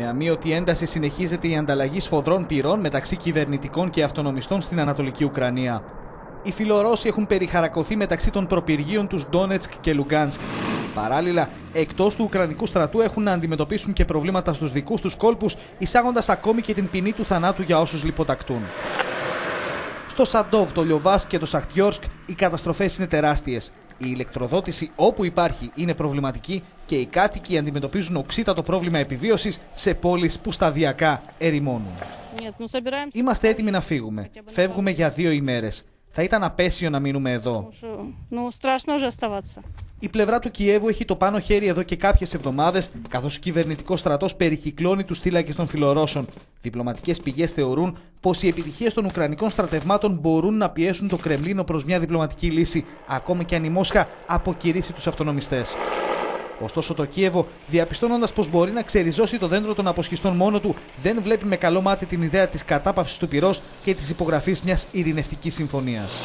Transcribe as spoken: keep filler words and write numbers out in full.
Με αμείωτη ένταση συνεχίζεται η ανταλλαγή σφοδρών πυρών μεταξύ κυβερνητικών και αυτονομιστών στην Ανατολική Ουκρανία. Οι Φιλορώσοι έχουν περιχαρακωθεί μεταξύ των προπυργείων τους Ντόνετσκ και Λουγκάνσκ. Παράλληλα, εκτός του Ουκρανικού στρατού έχουν να αντιμετωπίσουν και προβλήματα στους δικούς τους κόλπους, εισάγοντας ακόμη και την ποινή του θανάτου για όσους λιποτακτούν. Στο Σαντόβ, το Λιοβάσκ και το Σαχτιόρσκ οι καταστροφές είναι τεράστιες. Η ηλεκτροδότηση όπου υπάρχει είναι προβληματική και οι κάτοικοι αντιμετωπίζουν οξύτατο πρόβλημα επιβίωσης σε πόλεις που σταδιακά ερημώνουν. Είμαστε έτοιμοι να φύγουμε. Φεύγουμε για δύο ημέρες. Θα ήταν απέσιο να μείνουμε εδώ. Η πλευρά του Κιέβου έχει το πάνω χέρι εδώ και κάποιες εβδομάδες, καθώς ο κυβερνητικός στρατός περικυκλώνει τους θύλακες των Φιλορώσων. Διπλωματικές πηγές θεωρούν πως οι επιτυχίες των Ουκρανικών στρατευμάτων μπορούν να πιέσουν το Κρεμλίνο προς μια διπλωματική λύση, ακόμη και αν η Μόσχα αποκηρύσει τους αυτονομιστές. Ωστόσο το Κίεβο, διαπιστώνοντας πως μπορεί να ξεριζώσει το δέντρο των αποσχιστών μόνο του, δεν βλέπει με καλό μάτι την ιδέα της κατάπαυσης του πυρός και της υπογραφής μιας ειρηνευτικής συμφωνίας.